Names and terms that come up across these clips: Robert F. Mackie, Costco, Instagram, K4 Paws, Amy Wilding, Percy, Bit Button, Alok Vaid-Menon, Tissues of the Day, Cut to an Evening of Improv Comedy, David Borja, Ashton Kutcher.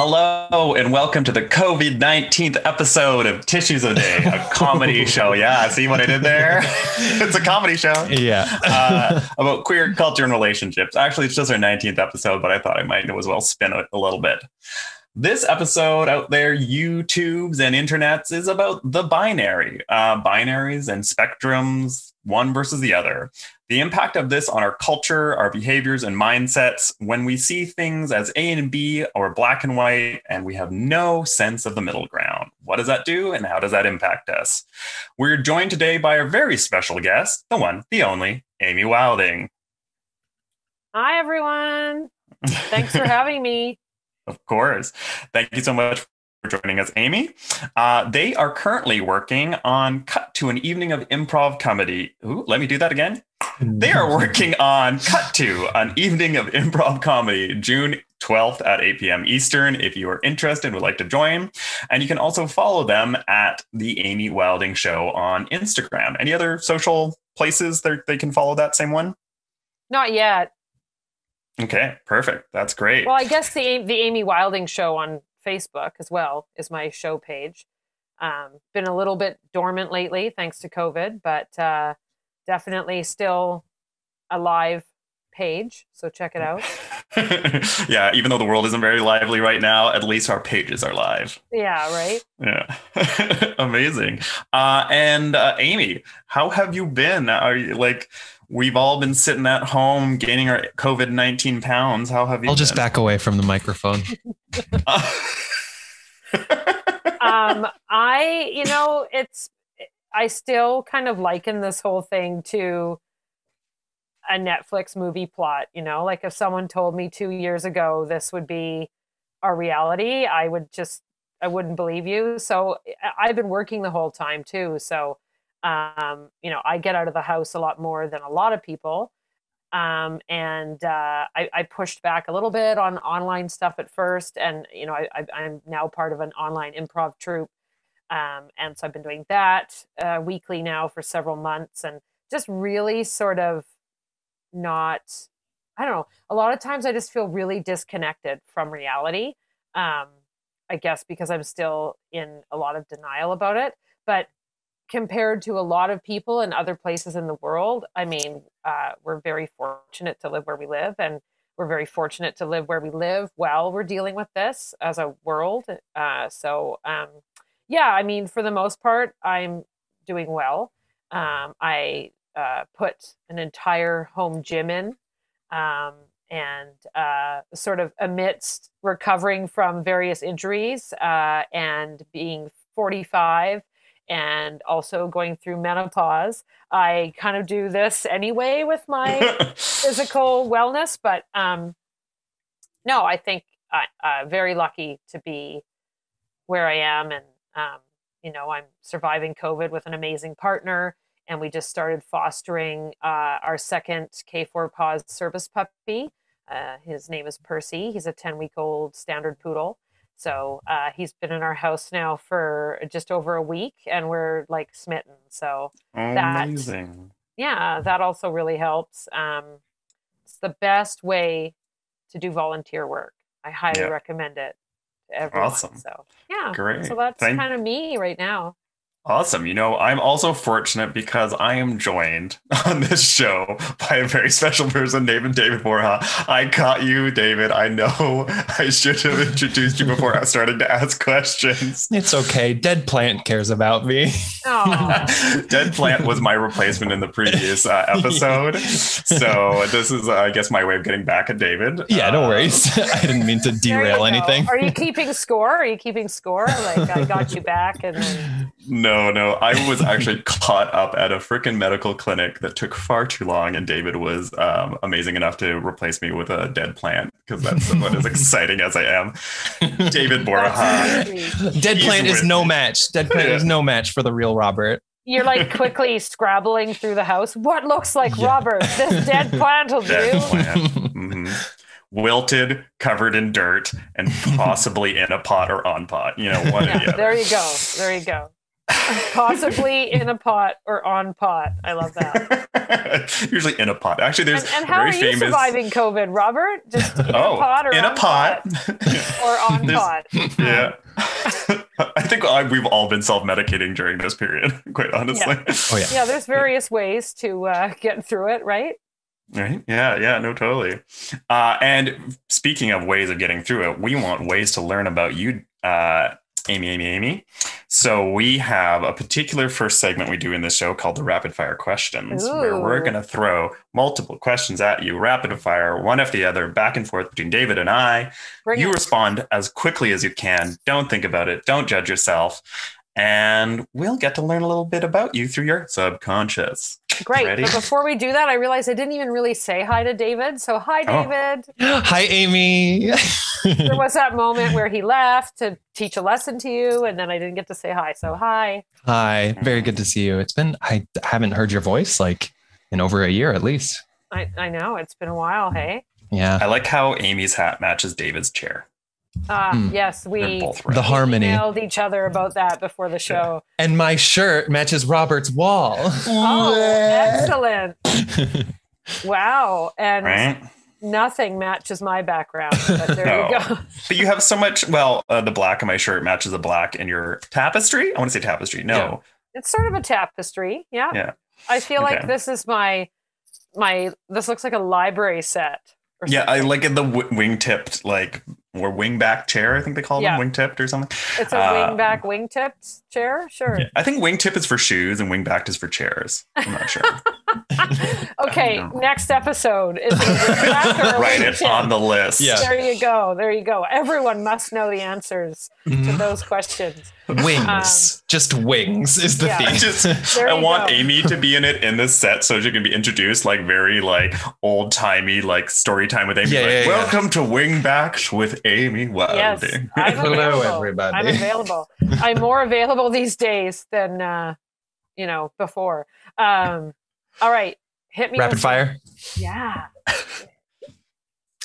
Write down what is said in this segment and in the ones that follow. Hello and welcome to the COVID-19th episode of Tissues a Day, a comedy show. Yeah, see what I did there? It's a comedy show. Yeah. About queer culture and relationships. Actually, it's just our 19th episode, but I thought I might as well spin it a little bit. This episode out there, YouTubes and internets, is about the binary, binaries and spectrums, one versus the other. The impact of this on our culture, our behaviors and mindsets when we see things as A and B or black and white, and we have no sense of the middle ground. What does that do and how does that impact us? We're joined today by our very special guest, the one, the only, Amy Wilding. Hi, everyone. Thanks for having me. Of course. Thank you so much for joining us, Amy. They are currently working on Cut to an Evening of Improv Comedy. Ooh, let me do that again. They are working on Cut to an Evening of Improv Comedy, June 12th at 8 p.m. Eastern. If you are interested, would like to join. And you can also follow them at The Amy Wilding Show on Instagram. Any other social places that they can follow that same one? Not yet. Okay, perfect. That's great. Well, I guess the Amy Wilding Show on Facebook as well is my show page. Been a little bit dormant lately, thanks to COVID, but definitely still a live page. So check it out. Yeah, even though the world isn't very lively right now, at least our pages are live. Yeah, right? Yeah. Amazing. And Amy, how have you been? Are you like... We've all been sitting at home gaining our COVID-19 pounds. How have you been? I'll just back away from the microphone. I still kind of liken this whole thing to a Netflix movie plot, you know, like if someone told me 2 years ago this would be our reality, I wouldn't believe you. So I've been working the whole time too. So I get out of the house a lot more than a lot of people. I pushed back a little bit on online stuff at first. And, you know, I'm now part of an online improv troupe. And so I've been doing that weekly now for several months and just really sort of not, I don't know, a lot of times I just feel really disconnected from reality. I guess because I'm still in a lot of denial about it, but compared to a lot of people in other places in the world, I mean, we're very fortunate to live where we live, and we're very fortunate to live where we live while we're dealing with this as a world. I mean, for the most part, I'm doing well. I put an entire home gym in and sort of amidst recovering from various injuries and being 45, and also going through menopause, I kind of do this anyway with my physical wellness. But no, I think I'm very lucky to be where I am. And, I'm surviving COVID with an amazing partner. And we just started fostering our second K4 Paws service puppy. His name is Percy. He's a 10-week-old standard poodle. So he's been in our house now for just over a week, and we're like smitten. So amazing. That also really helps. It's the best way to do volunteer work. I highly recommend it to everyone. Awesome. So yeah, great. So that's kind of me right now. Awesome. You know, I'm also fortunate because I am joined on this show by a very special person named David Borja. I caught you, David. I know I should have introduced you before I started to ask questions. It's okay. Dead Plant cares about me. Dead Plant was my replacement in the previous episode. Yeah. So this is, I guess, my way of getting back at David. Yeah, no worries. I didn't mean to derail anything. Are you keeping score? Like, I got you back and then... No, I was actually caught up at a freaking medical clinic that took far too long, and David was amazing enough to replace me with a dead plant, because that's about as exciting as I am. David Borja. Dead Plant is no match. Dead Plant is no match for the real Robert. You're like quickly scrabbling through the house. What looks like Robert? This dead plant will do. Dead plant. Mm-hmm. Wilted, covered in dirt, and possibly in a pot or on pot. You know, one or the other. There you go. Possibly in a pot or on pot. I love that. Usually in a pot. Actually, there's and how very are famous... you surviving COVID, Robert? Just in a pot or in on a pot, or on pot. Yeah. I think we've all been self-medicating during this period, quite honestly. Yeah. Oh yeah. Yeah. There's various ways to get through it, right? Right. Yeah. Yeah. No, totally. And speaking of ways of getting through it, we want ways to learn about you, Amy. So we have a particular first segment we do in this show called the Rapid Fire Questions, where we're going to throw multiple questions at you, rapid fire, one after the other, back and forth between David and I. You respond as quickly as you can. Don't think about it. Don't judge yourself. And we'll get to learn a little bit about you through your subconscious. Great. Ready? But before we do that, I realized I didn't even really say hi to David. So hi, David. Oh. Hi, Amy. There was that moment where he left to teach a lesson to you, and then I didn't get to say hi. So hi. Hi. Very good to see you. It's been, I haven't heard your voice like in over a year at least. I know. It's been a while. Hey. Yeah. I like how Amy's hat matches David's chair. Yes, we harmony emailed each other about that before the show. And my shirt matches Robert's wall. Oh, excellent. Wow. And nothing matches my background, but there you go. But you have so much, the black of my shirt matches the black in your tapestry. I want to say tapestry. No. Yeah. It's sort of a tapestry. Yeah. Yeah. I feel like this is this looks like a library set. Yeah, I like in the wing-tipped, or wing-back chair, I think they call them, wing-tipped or something. It's a wing-back, wing-tipped chair? Sure. Yeah. I think wing-tip is for shoes and wing-backed is for chairs. I'm not sure. Okay, next episode. Is Write it on the list. Yeah. There you go. Everyone must know the answers to those questions. Wings. Just wings is the theme. I want Amy to be in this set so she can be introduced very old-timey story time with Amy. Welcome to Wing Backs with Amy Wilding. Yes, hello, everybody. I'm available. I'm more available these days than before. All right, hit me. Rapid fire. Yeah.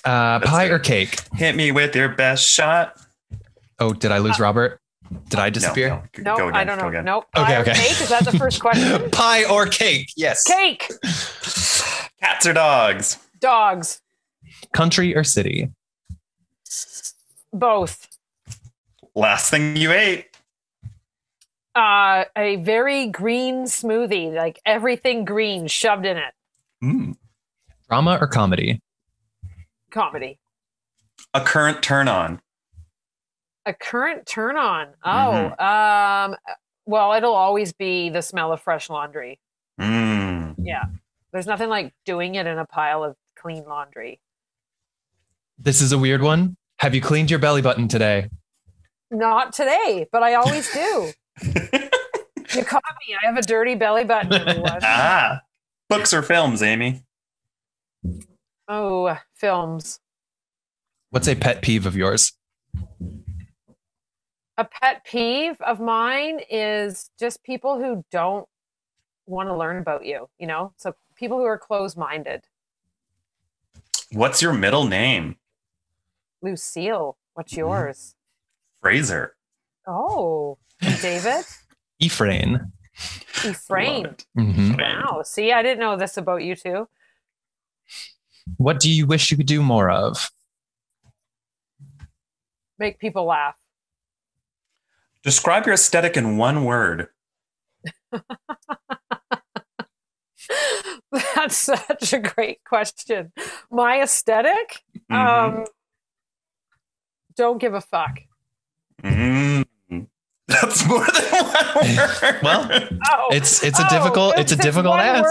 Pie or cake? Hit me with your best shot. Oh, did I lose Robert? Did I disappear? No, I don't know. Nope. Okay. Cake? Is that the first question? Pie or cake? Yes. Cake. Cats or dogs? Dogs. Country or city? Both. Last thing you ate? A very green smoothie, everything green shoved in it. Drama or comedy? Comedy. A current turn on? A current turn on. Oh, it'll always be the smell of fresh laundry. Yeah. There's nothing like doing it in a pile of clean laundry. This is a weird one. Have you cleaned your belly button today? Not today, but I always do. You caught me. I have a dirty belly button, everyone. Books or films, Amy? Oh, films. What's a pet peeve of yours? A pet peeve of mine is just people who don't want to learn about you, So people who are closed-minded. What's your middle name? Lucille. What's yours? Fraser. Oh, David? Ephraim. Wow. See, I didn't know this about you two. What do you wish you could do more of? Make people laugh. Describe your aesthetic in one word. That's such a great question. My aesthetic? Don't give a fuck. That's more than one word. It's difficult ask.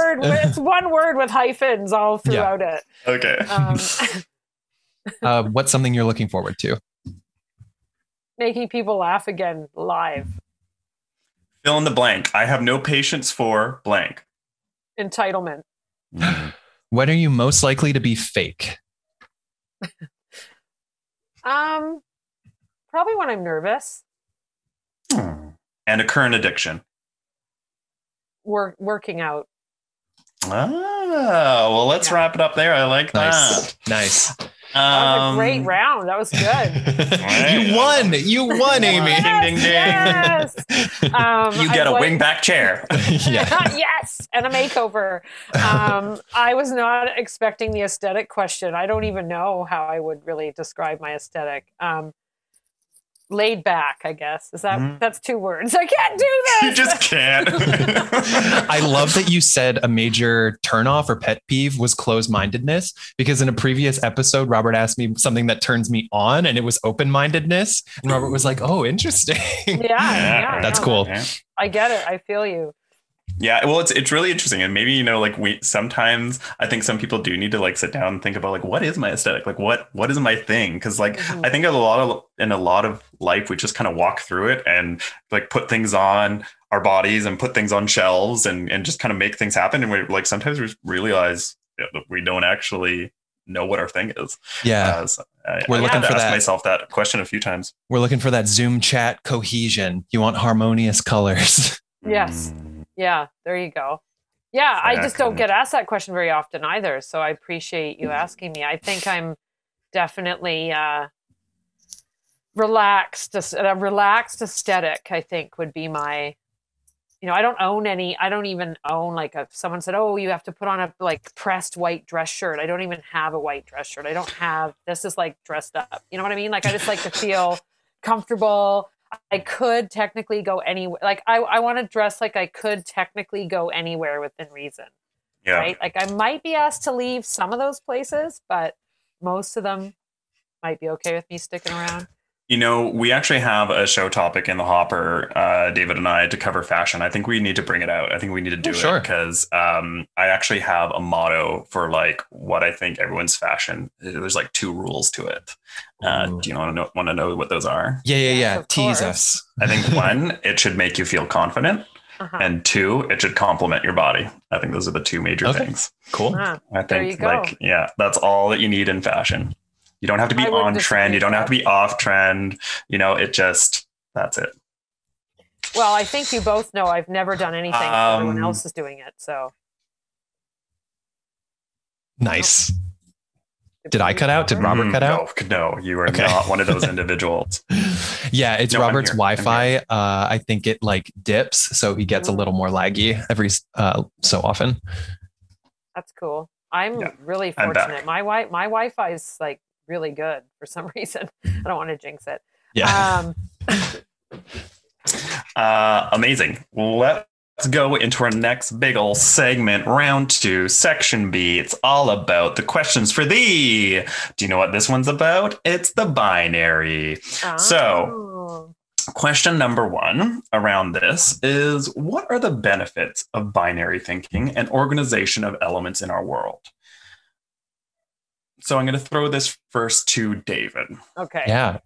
It's one word with hyphens all throughout it. Okay. What's something you're looking forward to? Making people laugh again live. Fill in the blank. I have no patience for blank. Entitlement. When are you most likely to be fake? Probably when I'm nervous. And a current addiction. Working out. Let's wrap it up there. I like that. Nice. That was a great round. That was good. You won, Amy. Yes, ding, ding, ding. Yes. You get a wingback chair. Yes, and a makeover. I was not expecting the aesthetic question. I don't even know how I would really describe my aesthetic. Laid back, I guess. Is that that's two words? I can't do this. You just can't. I love that you said a major turnoff or pet peeve was closed-mindedness, because in a previous episode, Robert asked me something that turns me on, and it was open-mindedness. And Robert was like, "Oh, interesting." Yeah, that's cool. Yeah. I get it. I feel you. Yeah, well, it's really interesting. And maybe, you know, like sometimes I think some people do need to like sit down and think about like, what is my aesthetic? Like, what is my thing? Because like, I think in a lot of life, we just kind of walk through it and like put things on our bodies and put things on shelves and just kind of make things happen. And we like, sometimes we realize we don't actually know what our thing is. Yeah. I've asked myself that question a few times. We're looking for that Zoom chat cohesion. You want harmonious colors. Yes. Yeah, there you go. Yeah, I just don't get asked that question very often either. So I appreciate you asking me. I think I'm definitely relaxed. A relaxed aesthetic, I think, would be my, you know, I don't own any. I don't even own like if someone said, oh, you have to put on a like pressed white dress shirt. I don't even have a white dress shirt. I don't have, this is like dressed up. You know what I mean? Like, I just like to feel comfortable. I could technically go anywhere. Like I want to dress like I could technically go anywhere within reason. Yeah. Right. Like I might be asked to leave some of those places, but most of them might be okay with me sticking around. You know, we actually have a show topic in the hopper, David and I, to cover fashion. I think we need to bring it out. I think we need to do it because I actually have a motto for like what I think everyone's fashion. There's like two rules to it. Do you want to know what those are? Yeah. Tease us. I think one, it should make you feel confident. Uh-huh. And two, it should complement your body. I think those are the two major things. Cool. Uh-huh. I think like, yeah, that's all that you need in fashion. You don't have to be on trend. You don't have to be off trend. You know, that's it. Well, I think you both know I've never done anything. Everyone else is doing it. So. Nice. Did I cut out? Did Robert cut out? No, you are not one of those individuals. Yeah, it's Robert's Wi-Fi. I think it like dips. So he gets a little more laggy every so often. That's cool. I'm really fortunate. My Wi-Fi is like really good for some reason. I don't want to jinx it. Yeah. Amazing. Let's go into our next big old segment, round two, section B. It's all about the questions for thee. Do you know what this one's about? It's the binary. Oh. So question number one around this is, what are the benefits of binary thinking and organization of elements in our world? So I'm going to throw this first to David. Okay. Yeah.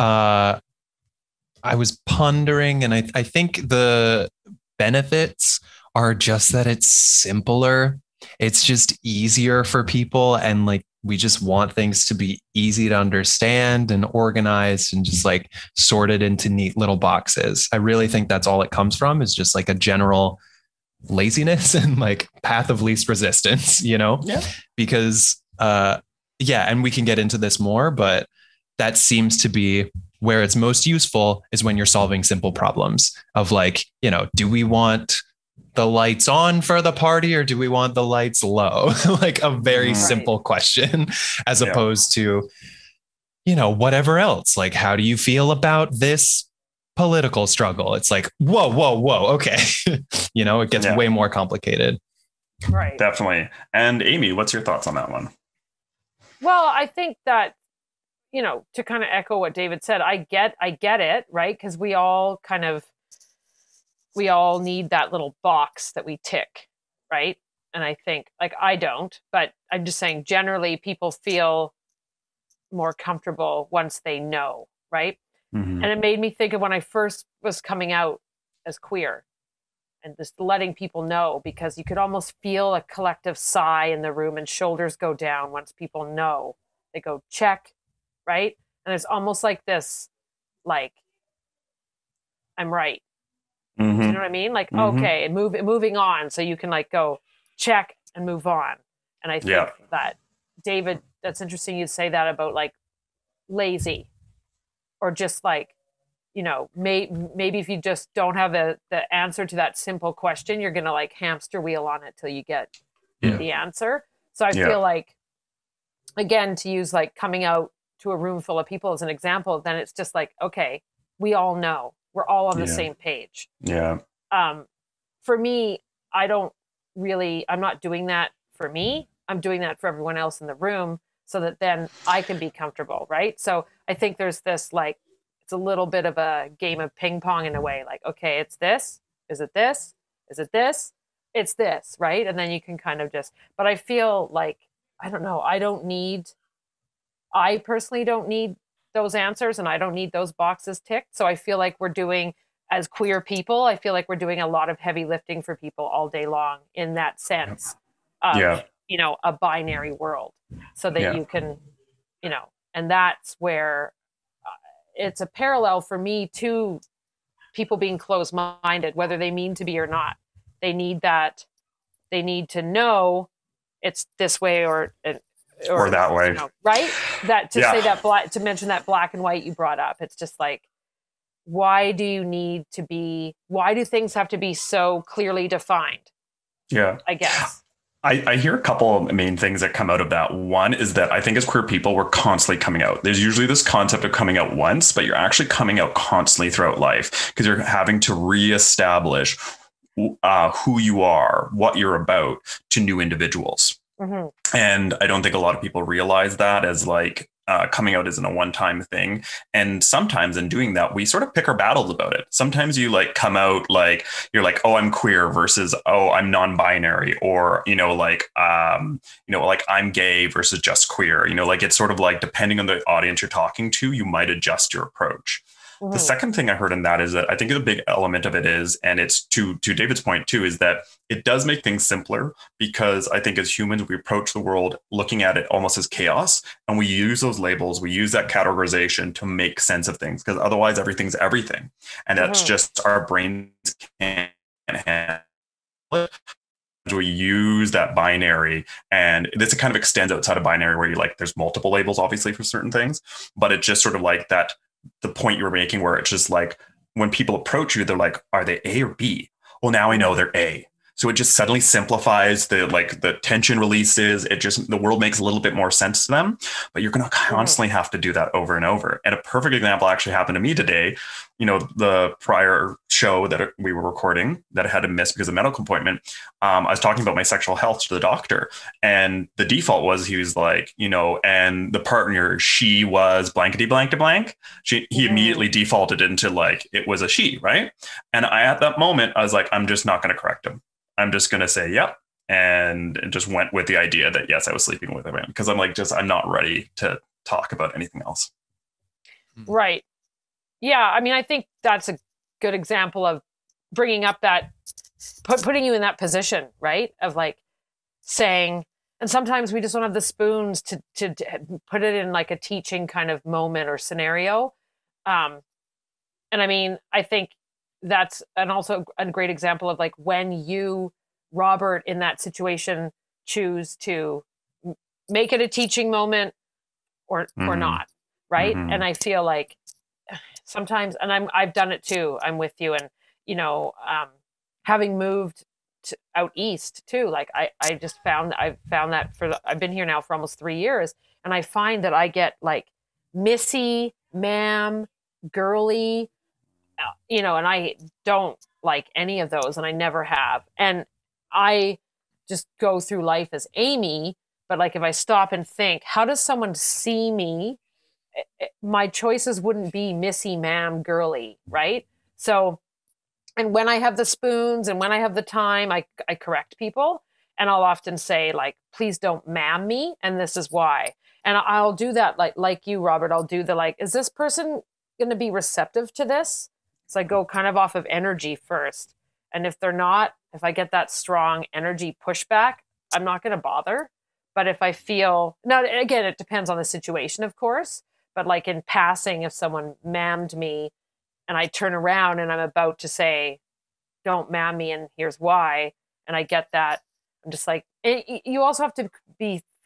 I was pondering, and I think the benefits are just that it's simpler. It's just easier for people. And like, we just want things to be easy to understand and organized and just like sorted into neat little boxes. I really think that's all it comes from, is just like a general laziness and like path of least resistance, you know? Yeah. Because, and we can get into this more, but that seems to be where it's most useful, is when you're solving simple problems of like, you know, do we want the lights on for the party, or do we want the lights low? Like a very simple question, as opposed to, you know, whatever else. Like, how do you feel about this political struggle? It's like, whoa. Okay. You know, it gets way more complicated. Right. Definitely. And Amy, what's your thoughts on that one? Well, I think that, you know, to kind of echo what David said, I get it, right? Because we all need that little box that we tick, right? And I think, like, I don't, but I'm just saying generally people feel more comfortable once they know, right? Mm-hmm. And it made me think of when I first was coming out as queer and just letting people know, because you could almost feel a collective sigh in the room and shoulders go down once people know. They go, check, right? And it's almost like this, like, I'm right. Mm-hmm. Do you know what I mean? Like, okay, and moving on. So you can like go check and move on. And I think that, David, that's interesting you say that about like lazy, or just like, you know, maybe if you just don't have the answer to that simple question, you're going to like hamster wheel on it till you get the answer. So I feel like, again, to use like coming out to a room full of people as an example, then it's just like, okay, we all know, we're all on the same page. Yeah. For me, I'm not doing that for me. I'm doing that for everyone else in the room so that then I can be comfortable. Right. So I think there's this, like, it's a little bit of a game of ping pong in a way, like, okay, it's this, is it this? Is it this? It's this. Right. And then you can kind of just, but I feel like, I don't know. I personally don't need those answers, and I don't need those boxes ticked. So I feel like we're doing, as queer people, I feel like we're doing a lot of heavy lifting for people all day long in that sense of, you know, a binary world, so that you can, you know, and that's where it's a parallel for me to people being closed-minded, whether they mean to be or not. They need that. They need to know it's this way or that way, you know, right? That to say that to mention that black and white you brought up. It's just like, why do things have to be so clearly defined? Yeah. I guess. I hear a couple of main things that come out of that. One is that I think as queer people, we're constantly coming out. There's usually this concept of coming out once, but you're actually coming out constantly throughout life because you're having to reestablish who you are, what you're about to new individuals. Mm-hmm. And I don't think a lot of people realize that as like, coming out isn't a one-time thing. And sometimes in doing that, we sort of pick our battles about it. Sometimes you like come out like, you're like, oh, I'm queer versus, oh, I'm non-binary, or, you know, like I'm gay versus just queer, you know, like it's sort of like, depending on the audience you're talking to, you might adjust your approach. Mm-hmm. The second thing I heard in that is that I think the big element of it is, and it's to David's point too, is that it does make things simpler, because I think as humans, we approach the world looking at it almost as chaos. And we use those labels, we use that categorization to make sense of things, because otherwise everything's everything. And that's just our brains can't handle it. We use that binary, and this kind of extends outside of binary, where you like, there's multiple labels, obviously, for certain things, but it's just sort of like that, the point you were making, where it's just like, when people approach you, they're like, are they A or B? Well, now I know they're A. So it just suddenly simplifies the, like, the tension releases. It just, the world makes a little bit more sense to them, but you're going to constantly have to do that over and over. And a perfect example actually happened to me today. You know, the prior show that we were recording that I had to miss because of a medical appointment, I was talking about my sexual health to the doctor, and the default was, he was like, you know, and the partner, she was blankety blank to blank. He immediately defaulted into like, it was a she, right? And I, at that moment, I was like, I'm just not going to correct him. I'm just going to say, yep. And just went with the idea that, yes, I was sleeping with a man, because I'm like, I'm not ready to talk about anything else. Right. Yeah. I mean, I think that's a good example of bringing up that, putting you in that position, right? Of like saying, and sometimes we just don't have the spoons to put it in like a teaching kind of moment or scenario. And I mean, I think that's also a great example of like, when you, Robert, in that situation, choose to make it a teaching moment or not, right? Mm-hmm. And I feel like sometimes, and I've done it too, I'm with you, and you know, having moved out east too, like I've found that I've been here now for almost 3 years, and I find that I get like missy, ma'am, girly, you know, and I don't like any of those, and I never have. And I just go through life as Amy, but like, if I stop and think, how does someone see me? My choices wouldn't be missy, ma'am, girly, right? So, and when I have the spoons and when I have the time, I correct people, and I'll often say like, please don't ma'am me, and this is why. And I'll do that, like you, Robert, I'll do the like, is this person going to be receptive to this? So I go kind of off of energy first. And if they're not, if I get that strong energy pushback, I'm not going to bother. But if I feel, now again, it depends on the situation, of course, but like in passing, if someone ma'amed me and I turn around and I'm about to say, don't ma'am me, and here's why, and I get that, I'm just like, you also have to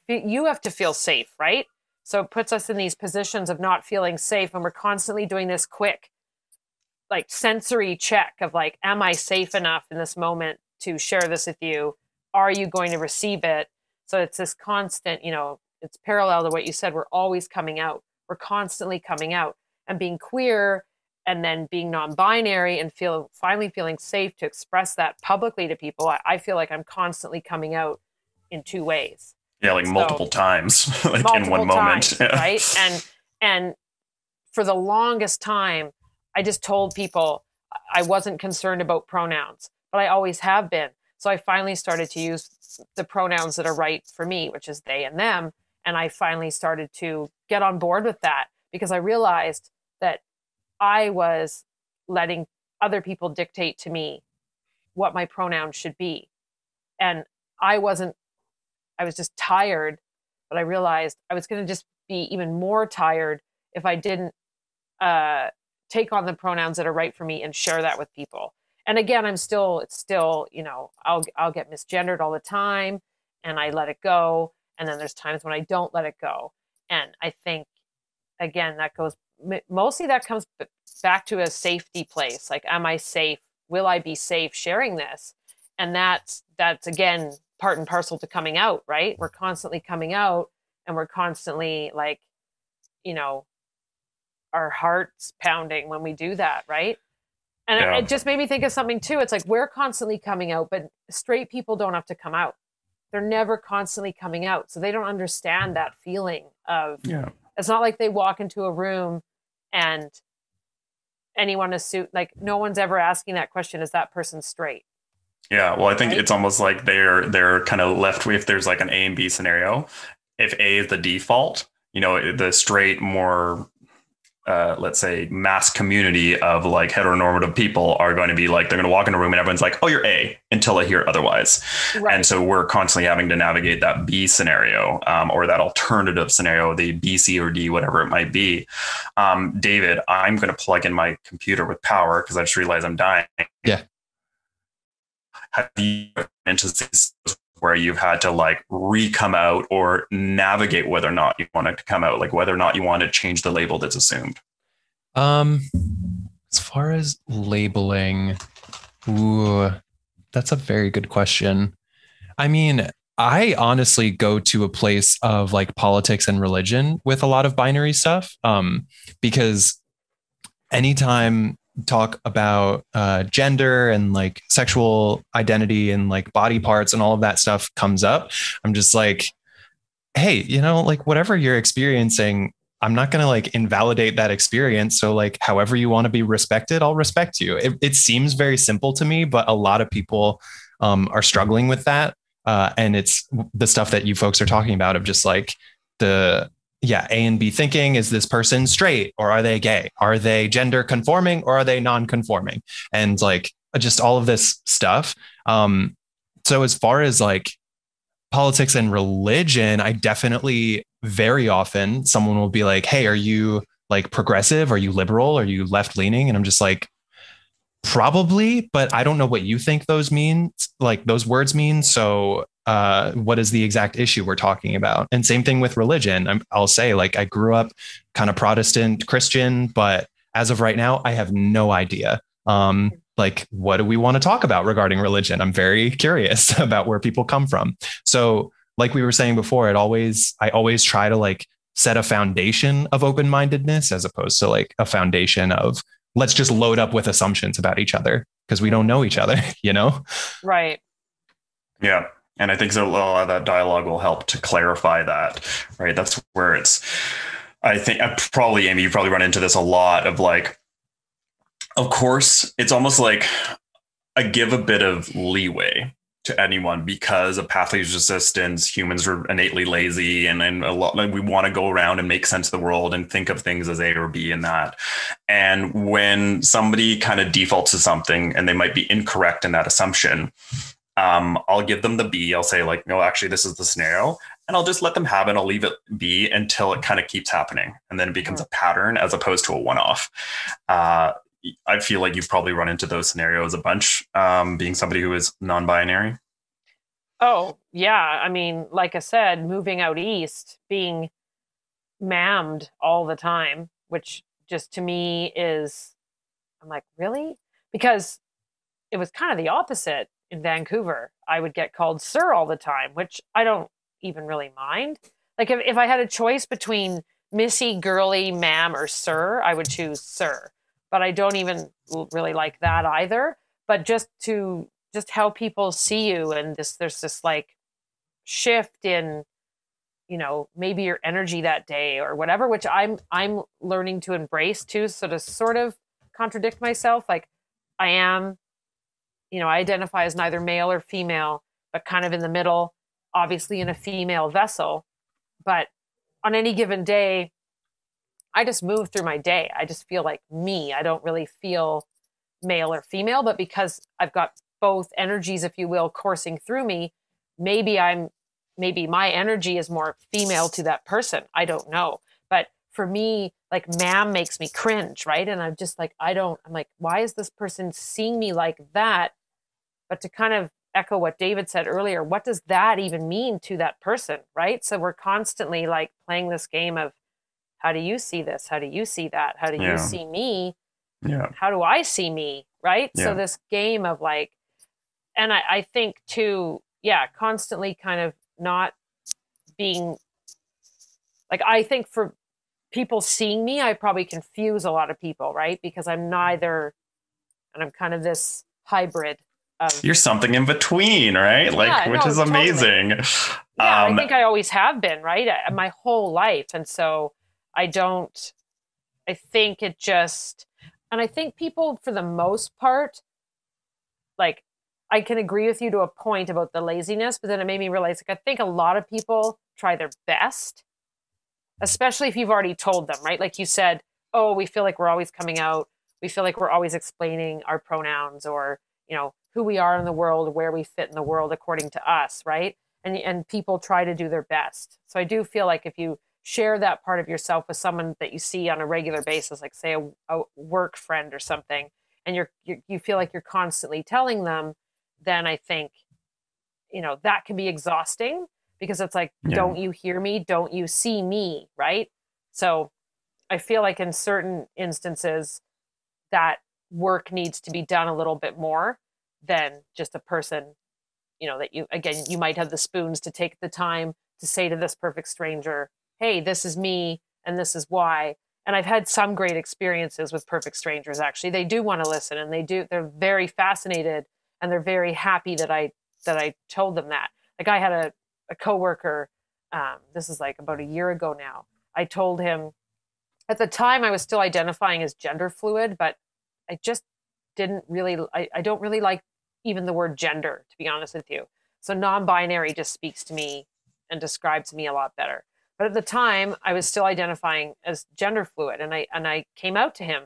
you have to feel safe, right? So it puts us in these positions of not feeling safe, and we're constantly doing this quick like sensory check of like, am I safe enough in this moment to share this with you? Are you going to receive it? So it's this constant, you know, it's parallel to what you said. We're always coming out. We're constantly coming out and being queer and then being non-binary and finally feeling safe to express that publicly to people. I feel like I'm constantly coming out in two ways. Yeah, like multiple times, like multiple in one times, moment. Yeah. Right. And for the longest time, I just told people I wasn't concerned about pronouns, but I always have been. So I finally started to use the pronouns that are right for me, which is they and them. And I finally started to get on board with that because I realized that I was letting other people dictate to me what my pronouns should be. And I was just tired, but I realized I was going to just be even more tired if I didn't take on the pronouns that are right for me and share that with people. And again, it's still, you know, I'll get misgendered all the time and I let it go. And then there's times when I don't let it go. And I think, again, that comes back to a safety place. Like, am I safe? Will I be safe sharing this? And that's again, part and parcel to coming out, right? We're constantly coming out and we're constantly like, you know, our hearts pounding when we do that, right? And yeah. It just made me think of something too. It's like, we're constantly coming out, but straight people don't have to come out. They're never constantly coming out. So they don't understand that feeling of, yeah. It's not like they walk into a room and anyone assumes, like, no one's ever asking that question, is that person straight? Yeah. Well, I think it's almost like they're kind of left with, there's like an A and B scenario. If A is the default, you know, the straight, more, let's say mass community of like heteronormative people are going to be like, they're going to walk in a room and everyone's like, oh, you're A, until they hear otherwise. Right. And so we're constantly having to navigate that B scenario, or that alternative scenario, the B, C or D, whatever it might be. David, I'm going to plug in my computer with power because I just realized I'm dying. Yeah. Have you been into these where you've had to like re-come out or navigate whether or not you want to come out, like whether or not you want to change the label that's assumed? As far as labeling, ooh, that's a very good question. I mean, I honestly go to a place of like politics and religion with a lot of binary stuff, because anytime talk about gender and like sexual identity and like body parts and all of that stuff comes up, I'm just like, hey, you know, like whatever you're experiencing, I'm not going to like invalidate that experience. So like, however you want to be respected, I'll respect you. It seems very simple to me, but a lot of people are struggling with that. And it's the stuff that you folks are talking about of just like A and B thinking. Is this person straight or are they gay? Are they gender conforming or are they non-conforming? And like just all of this stuff. So as far as like politics and religion, I definitely very often someone will be like, hey, are you like progressive? Are you liberal? Are you left leaning? And I'm just like, probably, but I don't know what you think those words mean. So what is the exact issue we're talking about? And same thing with religion. I'll say like, I grew up kind of Protestant Christian, but as of right now, I have no idea. Like, what do we want to talk about regarding religion? I'm very curious about where people come from. So like we were saying before, I always try to like set a foundation of open-mindedness as opposed to like a foundation of let's just load up with assumptions about each other because we don't know each other, you know? Right. Yeah. And I think so, a lot of that dialogue will help to clarify that, right? That's where Amy, you probably run into this a lot of like, of course, it's almost like I give a bit of leeway to anyone because of pathological resistance. Humans are innately lazy and a lot, like we want to go around and make sense of the world and think of things as A or B and that. And when somebody kind of defaults to something and they might be incorrect in that assumption, I'll give them the B. I'll say like, no, actually, this is the scenario. And I'll just let them have it. I'll leave it be until it kind of keeps happening. And then it becomes a pattern as opposed to a one-off. I feel like you've probably run into those scenarios a bunch, being somebody who is non-binary. Oh, yeah. I mean, like I said, moving out east, being mammed all the time, which just to me is I'm like, really? Because it was kind of the opposite in Vancouver. I would get called sir all the time, which I don't even really mind. Like if I had a choice between Missy, girly, ma'am, or sir, I would choose sir. But I don't even really like that either. But just how people see you, and there's this like shift in, you know, maybe your energy that day or whatever, which I'm learning to embrace too. So to sort of contradict myself, like I am, you know, I identify as neither male or female, but kind of in the middle, obviously in a female vessel. But on any given day, I just move through my day. I just feel like me. I don't really feel male or female, but because I've got both energies, if you will, coursing through me, maybe my energy is more female to that person. I don't know. But for me, like ma'am makes me cringe, right? And I'm just like, I'm like, why is this person seeing me like that? But to kind of echo what David said earlier, what does that even mean to that person, right? So we're constantly like playing this game of, how do you see this? How do you see that? How do you see me? Yeah. How do I see me? Right. Yeah. So this game of like, and I think too, yeah, constantly kind of not being like, I think for people seeing me, I probably confuse a lot of people, right? Because I'm neither, and I'm kind of this hybrid. You're something in between, right? Like, yeah, which is amazing. Totally. Yeah, I think I always have been, right? My whole life. And so I think it just, and I think people for the most part, like I can agree with you to a point about the laziness, but then it made me realize, like, I think a lot of people try their best, especially if you've already told them, right? Like you said, oh, we feel like we're always coming out. We feel like we're always explaining our pronouns or, you know, who we are in the world, where we fit in the world, according to us. Right. And people try to do their best. So I do feel like if you share that part of yourself with someone that you see on a regular basis, like say a work friend or something, and you feel like you're constantly telling them, then I think, you know, that can be exhausting because it's like, don't you hear me? Don't you see me? Right. So I feel like in certain instances that work needs to be done a little bit more than just a person, you know, that you might have the spoons to take the time to say to this perfect stranger, hey, this is me and this is why. And I've had some great experiences with perfect strangers, actually. They do want to listen, and they're very fascinated, and they're very happy that I told them that. Like I had a coworker, this is like about a year ago now. I told him, at the time I was still identifying as gender fluid, but I just didn't really, I don't really like even the word gender, to be honest with you. So non-binary just speaks to me and describes me a lot better. But at the time, I was still identifying as gender fluid, and I came out to him,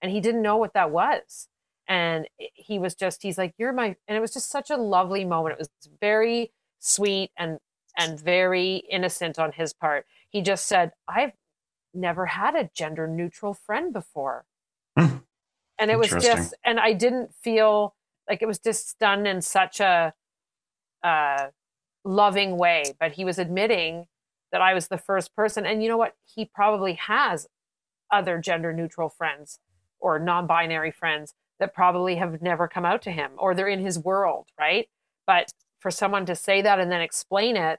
and he didn't know what that was. And he was just, he's like, you're my, and it was just such a lovely moment. It was very sweet and very innocent on his part. He just said, I've never had a gender neutral friend before. And it was just, and I didn't feel like, it was just done in such a loving way, but he was admitting that I was the first person. And you know what? He probably has other gender neutral friends or non-binary friends that probably have never come out to him, or they're in his world, right? But for someone to say that and then explain it,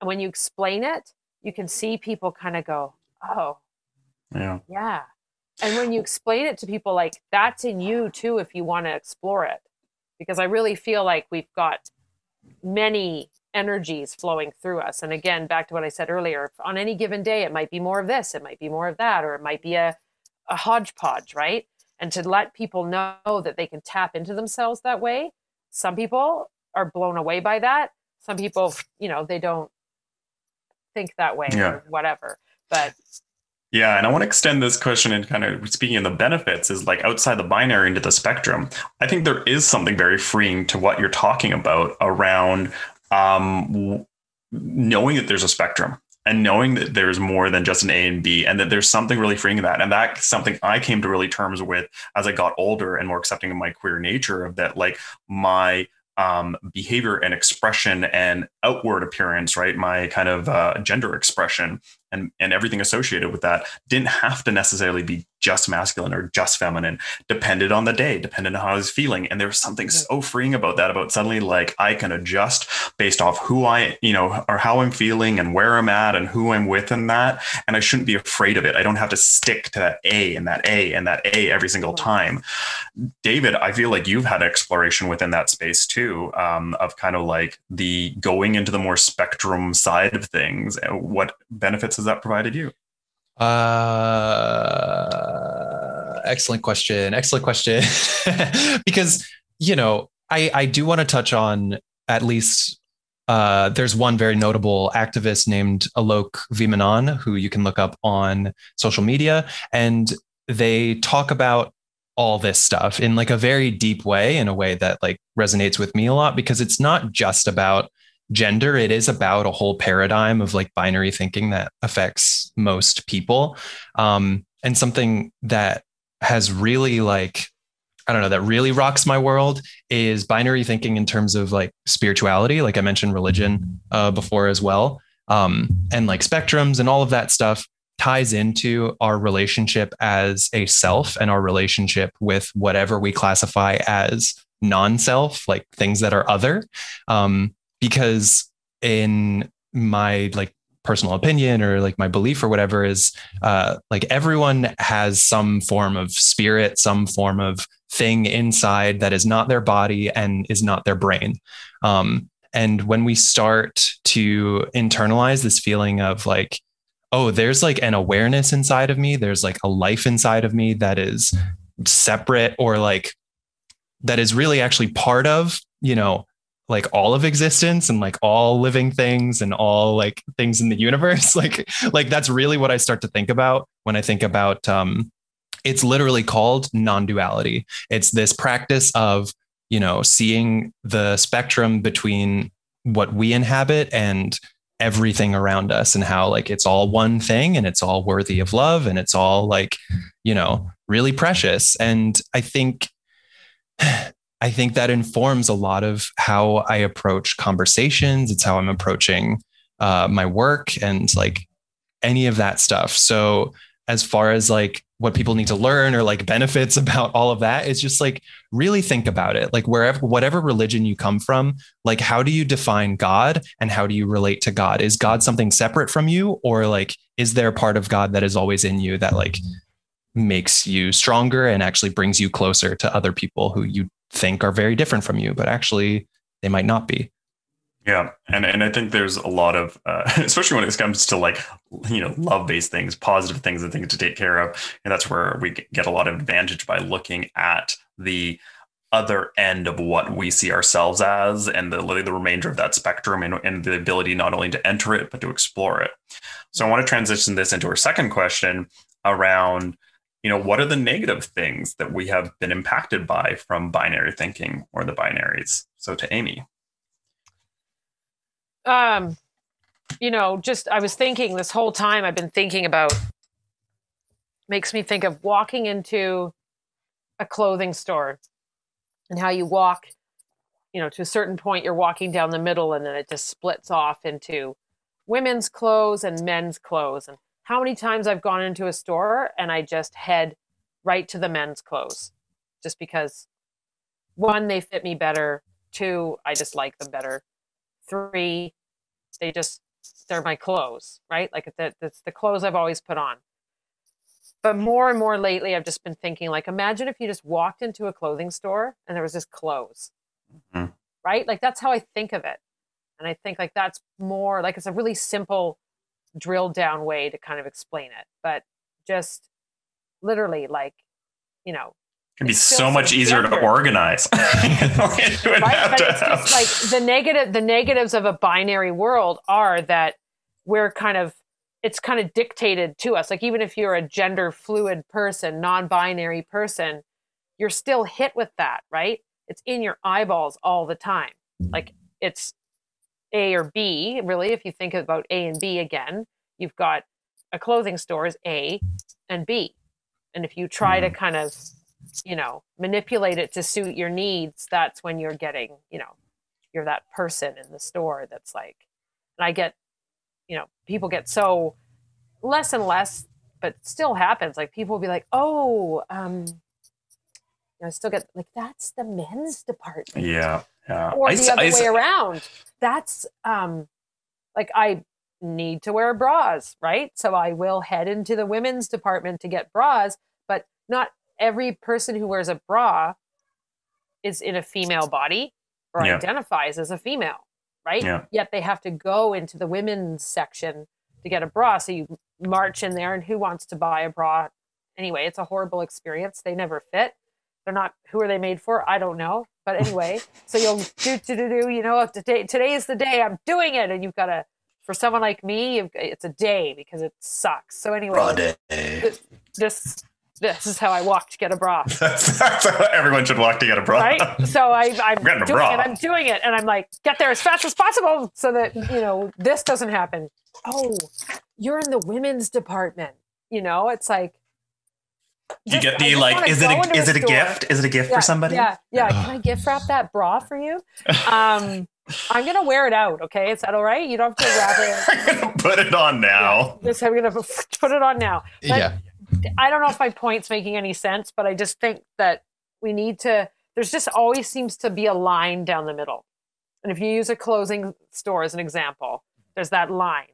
and when you explain it, you can see people kind of go, oh, yeah. And when you explain it to people, like, that's in you too if you want to explore it. Because I really feel like we've got many energies flowing through us. And again, back to what I said earlier, on any given day, it might be more of this, it might be more of that, or it might be a hodgepodge, right? And to let people know that they can tap into themselves that way. Some people are blown away by that. Some people, you know, they don't think that way or whatever, but yeah, and I want to extend this question and kind of speaking of the benefits is like outside the binary into the spectrum. I think there is something very freeing to what you're talking about around knowing that there's a spectrum and knowing that there's more than just an A and B, and that there's something really freeing in that. And that's something I came to really terms with as I got older and more accepting of my queer nature, of that, like my behavior and expression and outward appearance, right? My kind of gender expression and everything associated with that didn't have to necessarily be just masculine or just feminine, depended on the day, depended on how I was feeling. And there was something so freeing about that, about suddenly like I can adjust based off who I, you know, or how I'm feeling and where I'm at and who I'm with and that. And I shouldn't be afraid of it. I don't have to stick to that A and that A and that A every single time. David, I feel like you've had exploration within that space too, of kind of like the going into the more spectrum side of things. What benefits has that provided you? Excellent question. Because, you know, I do want to touch on at least there's one very notable activist named Alok Vaid-Menon, who you can look up on social media, and they talk about all this stuff in like a very deep way, in a way that like resonates with me a lot, because it's not just about gender. It is about a whole paradigm of like binary thinking that affects most people. And something that has really like, I don't know, that really rocks my world is binary thinking in terms of like spirituality. Like I mentioned religion before as well. And like spectrums and all of that stuff ties into our relationship as a self and our relationship with whatever we classify as non-self, like things that are other. Because in my like personal opinion or like my belief or whatever is like everyone has some form of spirit, some form of thing inside that is not their body and is not their brain. And when we start to internalize this feeling of like, oh, there's like an awareness inside of me, there's like a life inside of me that is separate or like that is really actually part of, you know, like all of existence and like all living things and all like things in the universe. Like that's really what I start to think about when I think about, it's literally called non-duality. It's this practice of, you know, seeing the spectrum between what we inhabit and everything around us and how like, it's all one thing and it's all worthy of love. And it's all like, you know, really precious. And I think that informs a lot of how I approach conversations. It's how I'm approaching my work and like any of that stuff. So as far as like what people need to learn or like benefits about all of that, it's just like really think about it. Like wherever, whatever religion you come from, like how do you define God and how do you relate to God? Is God something separate from you? Or like, is there a part of God that is always in you that like makes you stronger and actually brings you closer to other people who you think are very different from you, but actually they might not be. Yeah. And I think there's a lot of, especially when it comes to like, you know, love-based things, positive things and things to take care of. And that's where we get a lot of advantage by looking at the other end of what we see ourselves as and the remainder of that spectrum and the ability not only to enter it, but to explore it. So I want to transition this into our second question around, you know, what are the negative things that we have been impacted by from binary thinking or the binaries? So to Amy. You know, just, I was thinking this whole time I've been thinking about, makes me think of walking into a clothing store and how you walk, you know, to a certain point, you're walking down the middle and then it just splits off into women's clothes and men's clothes. And how many times I've gone into a store and I just head right to the men's clothes just because 1, they fit me better. 2, I just like them better. 3, they're my clothes, right? Like that's the clothes I've always put on. But more and more lately, I've just been thinking like, imagine if you just walked into a clothing store and there was just clothes, mm-hmm. right? Like that's how I think of it. And I think like that's more like, it's a really simple drilled down way to kind of explain it, but just literally like, you know, it can be so much easier to organize. It's just like the negatives of a binary world are that it's kind of dictated to us. Like even if you're a gender fluid person, non-binary person, you're still hit with that, right? It's in your eyeballs all the time. Like it's A or B, really, if you think about A and B again, you've got a clothing store is A and B. And if you try to kind of, you know, manipulate it to suit your needs, that's when you're getting, you know, you're that person in the store that's like, and I get, you know, people get so less and less but it still happens. Like people will be like, oh, I still get like, that's the men's department. Yeah. Or the other way around. That's like, I need to wear bras, right? So I will head into the women's department to get bras, but not every person who wears a bra is in a female body or identifies as a female, right? Yeah. Yet they have to go into the women's section to get a bra. So you march in there and who wants to buy a bra? Anyway, it's a horrible experience. They never fit. They're not, who are they made for? I don't know. But anyway, so you'll do, you know, today is the day I'm doing it. And you've got to, for someone like me, it's a day because it sucks. So anyway, bra day. This is how I walk to get a bra. That's how everyone should walk to get a bra. Right? So I'm doing it. And I'm like, get there as fast as possible so that, you know, this doesn't happen. Oh, you're in the women's department. You know, it's like, you get the like, is it a gift? Is it a gift for somebody? Yeah, yeah. Can I gift wrap that bra for you? I'm gonna wear it out. Okay, is that all right? You don't have to wrap it. I'm gonna put it on now. Yeah, I'm gonna put it on now. But yeah. I don't know if my point's making any sense, but I just think that we need to. There's just always seems to be a line down the middle, and if you use a clothing store as an example, there's that line.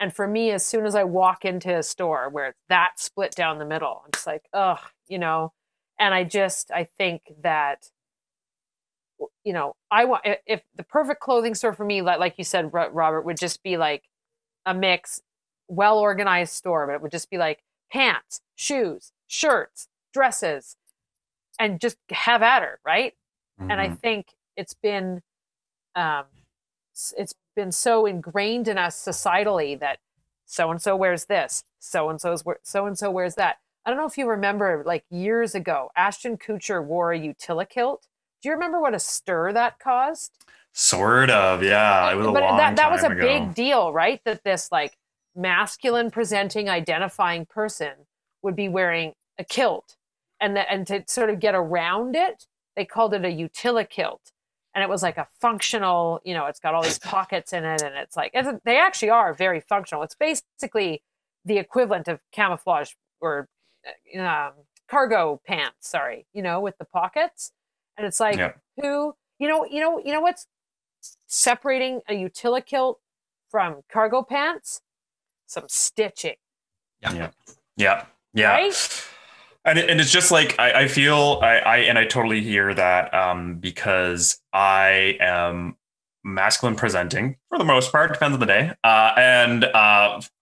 And for me, as soon as I walk into a store where it's that split down the middle, I'm just like, ugh, you know, and I think that, you know, if the perfect clothing store for me, like you said, Robert, would just be like a mix, well-organized store, but it would just be like pants, shoes, shirts, dresses, and just have at her, right? Mm-hmm. And I think it's been so ingrained in us societally that so-and-so wears this, so-and-so wears that. I don't know if you remember, like years ago, Ashton Kutcher wore a Utila kilt. Do you remember what a stir that caused? Sort of, yeah. It was a long time ago. Big deal, right? That this like masculine presenting, identifying person would be wearing a kilt. And to sort of get around it, they called it a Utila kilt. And it was like a functional, you know, it's got all these pockets in it. And it's like, they actually are very functional. It's basically the equivalent of camouflage or cargo pants, sorry, you know, with the pockets. And it's like, you know what's separating a Utila kilt from cargo pants? Some stitching. Yeah. Yeah. Yeah. Yeah. Right? And it's just like, I feel, and I totally hear that because I am masculine presenting for the most part, depends on the day, and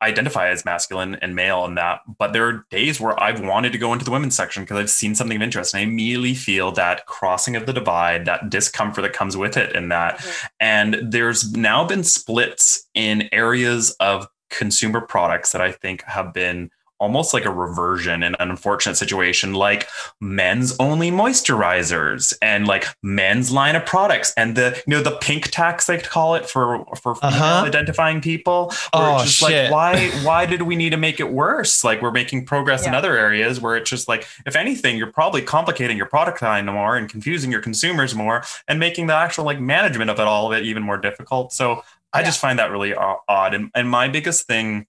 identify as masculine and male in that. But there are days where I've wanted to go into the women's section because I've seen something of interest. And I immediately feel that crossing of the divide, that discomfort that comes with it and that. Mm-hmm. And there's now been splits in areas of consumer products that I think have been almost like a reversion in an unfortunate situation, like men's only moisturizers and like men's line of products and the, you know, the pink tax they call it for identifying people. Oh, just shit. Like, why did we need to make it worse? Like we're making progress in other areas where it's just like, if anything, you're probably complicating your product line more and confusing your consumers more and making the actual like management of it, all of it, even more difficult. So I just find that really odd. And my biggest thing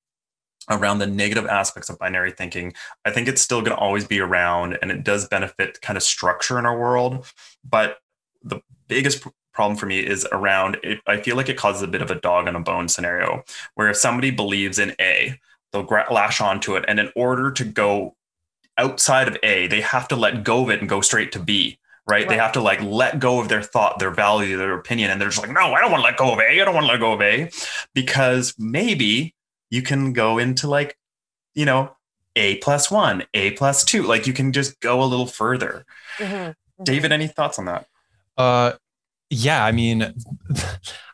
around the negative aspects of binary thinking, I think it's still going to always be around, and it does benefit kind of structure in our world. But the biggest problem for me is around it. I feel like it causes a bit of a dog on a bone scenario where if somebody believes in A, they'll lash onto it. And in order to go outside of A, they have to let go of it and go straight to B. Right? They have to like let go of their thought, their value, their opinion. And they're just like, no, I don't want to let go of A. I don't want to let go of A, because maybe you can go into like, you know, A+1, A+2. Like you can just go a little further. Mm-hmm. Mm-hmm. David, any thoughts on that? Yeah, I mean,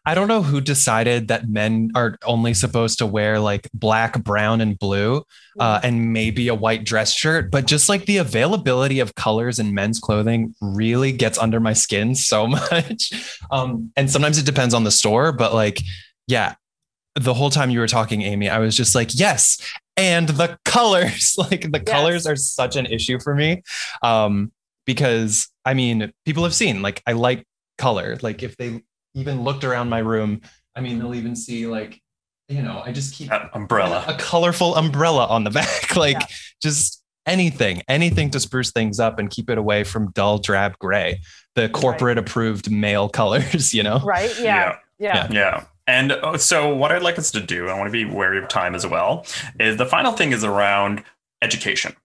I don't know who decided that men are only supposed to wear like black, brown, and blue, and maybe a white dress shirt. But just like the availability of colors in men's clothing really gets under my skin so much. And sometimes it depends on the store, but like, yeah. The whole time you were talking, Amy, I was just like, yes. And the colors, like the colors are such an issue for me. Because I mean, people have seen, like, I like color. Like if they even looked around my room, I mean, they'll even see like you know, I just keep a colorful umbrella on the back, like just anything to spruce things up and keep it away from dull, drab gray, the corporate approved male colors, you know? Right. Yeah. And so what I'd like us to do, I want to be wary of time as well, is the final thing is around education.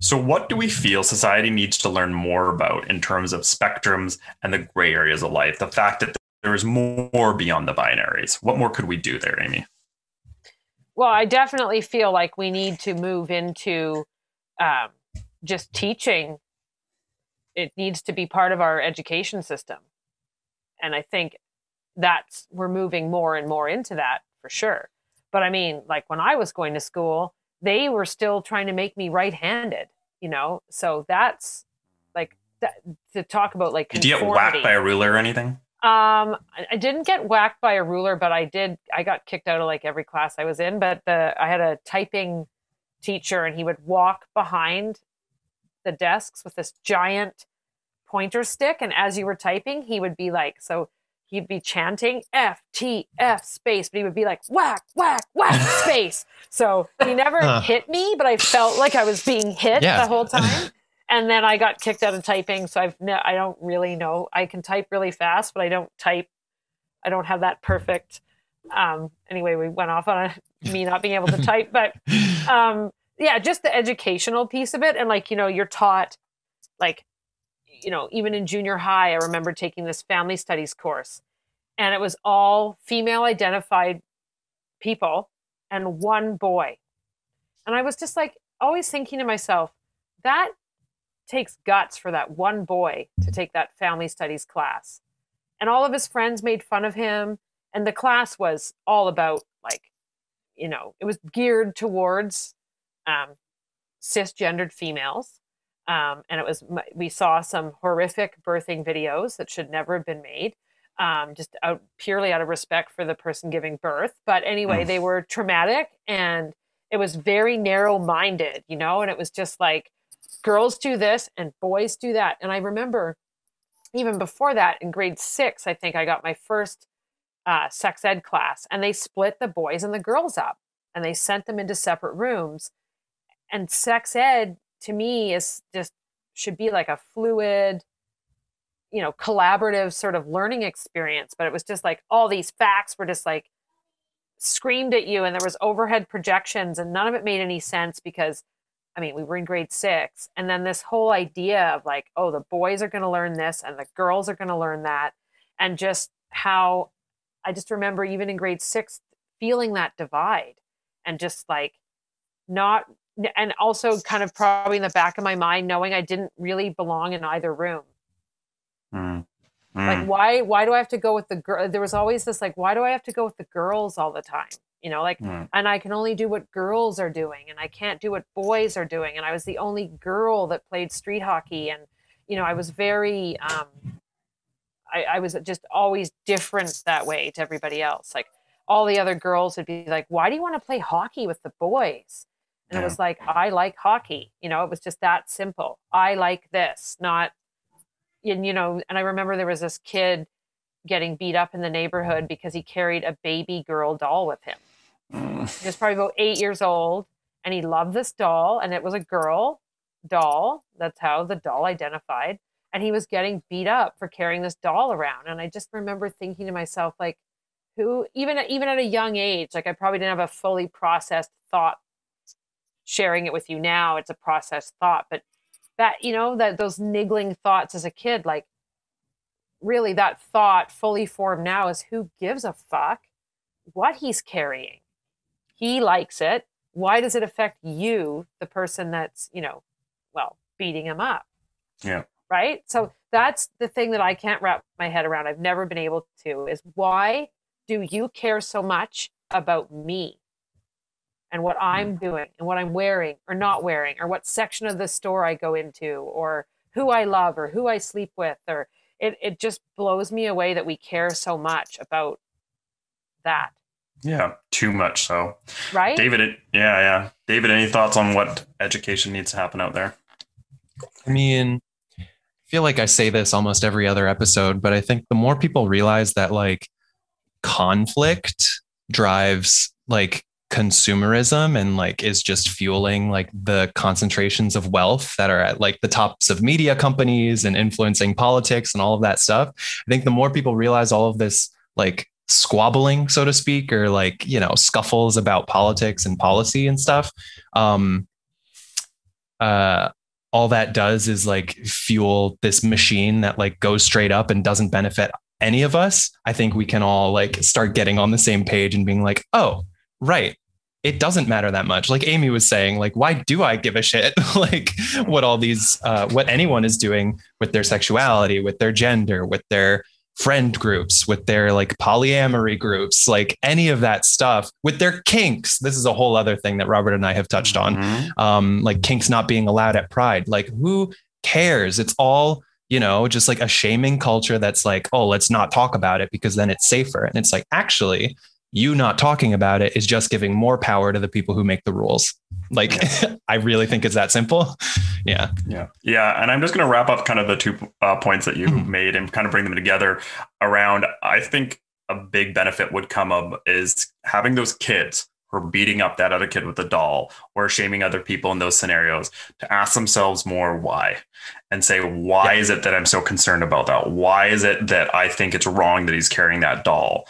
So what do we feel society needs to learn more about in terms of spectrums and the gray areas of life? The fact that there is more beyond the binaries. What more could we do there, Amy? Well, I definitely feel like we need to move into just teaching. It needs to be part of our education system. And I think we're moving more and more into that for sure. But I mean, like when I was going to school, they were still trying to make me right-handed, you know? So that's like to talk about like conformity. Did you get whacked by a ruler or anything? I didn't get whacked by a ruler, but I got kicked out of like every class I was in, but I had a typing teacher and he would walk behind the desks with this giant pointer stick. And as you were typing, he would be like, he'd be chanting FTF space, but he would be like, whack, whack, whack space. So he never hit me, but I felt like I was being hit the whole time. And then I got kicked out of typing. So I don't really know. I can type really fast, but I don't type. I don't have that perfect. Anyway, we went off on me not being able to type, but just the educational piece of it. And like, you know, you're taught like, you know, even in junior high, I remember taking this family studies course and it was all female identified people and one boy. And I was just like, always thinking to myself, that takes guts for that one boy to take that family studies class. And all of his friends made fun of him. And the class was all about like, you know, it was geared towards cisgendered females. And it was, we saw some horrific birthing videos that should never have been made, just purely out of respect for the person giving birth. But anyway, they were traumatic and it was very narrow minded, you know, and it was just like girls do this and boys do that. And I remember even before that in grade 6, I think I got my first sex ed class and they split the boys and the girls up and they sent them into separate rooms. And sex ed, to me, is just should be like a fluid, you know, collaborative sort of learning experience. But it was just like all these facts were just like screamed at you and there was overhead projections and none of it made any sense because, I mean, we were in grade 6. And then this whole idea of like, oh, the boys are going to learn this and the girls are going to learn that. And just how I just remember even in grade 6 feeling that divide and just like not... And also kind of probably in the back of my mind, knowing I didn't really belong in either room. Like, why do I have to go with the girl? There was always this, like, why do I have to go with the girls all the time? You know, like, and I can only do what girls are doing and I can't do what boys are doing. And I was the only girl that played street hockey. And, you know, I was very, I was just always different that way to everybody else. Like all the other girls would be like, why do you want to play hockey with the boys? And it was like, I like hockey, you know, it was just that simple. I like this, not, and, you know, and I remember there was this kid getting beat up in the neighborhood because he carried a baby girl doll with him. He was probably about 8 years old and he loved this doll and it was a girl doll. That's how the doll identified. And he was getting beat up for carrying this doll around. And I just remember thinking to myself, like, who, even at a young age, like I probably didn't have a fully processed thought. Sharing it with you now, it's a processed thought, but that, you know, that those niggling thoughts as a kid, like really that thought fully formed now is who gives a fuck what he's carrying? He likes it. Why does it affect you, the person that's, you know, well, beating him up? Yeah. Right. So that's the thing that I can't wrap my head around. I've never been able to is why do you care so much about me? And what I'm doing and what I'm wearing or not wearing or what section of the store I go into or who I love or who I sleep with or it just blows me away that we care so much about that. Yeah, too much so. Right? David, David, any thoughts on what education needs to happen out there? I mean, I feel like I say this almost every other episode, but I think the more people realize that like conflict drives like consumerism and like is just fueling like the concentrations of wealth that are at like the tops of media companies and influencing politics and all of that stuff. I think the more people realize all of this like squabbling, so to speak, or like, you know, scuffles about politics and policy and stuff, all that does is like fuel this machine that like goes straight up and doesn't benefit any of us. I think we can all like start getting on the same page and being like, oh, right, it doesn't matter that much. Like Amy was saying, like, why do I give a shit? Like what all these, what anyone is doing with their sexuality, with their gender, with their friend groups, with their like polyamory groups, like any of that stuff, with their kinks. This is a whole other thing that Robert and I have touched on, like kinks not being allowed at Pride. Like who cares? It's all, you know, just like a shaming culture that's like, oh, let's not talk about it because then it's safer. And it's like, actually, you not talking about it is just giving more power to the people who make the rules. Like, yeah. I really think it's that simple. Yeah. Yeah. Yeah. And I'm just going to wrap up kind of the two points that you made and kind of bring them together around. I think a big benefit would come up is having those kids who are beating up that other kid with a doll or shaming other people in those scenarios to ask themselves more why and say, why is it that I'm so concerned about that? Why is it that I think it's wrong that he's carrying that doll?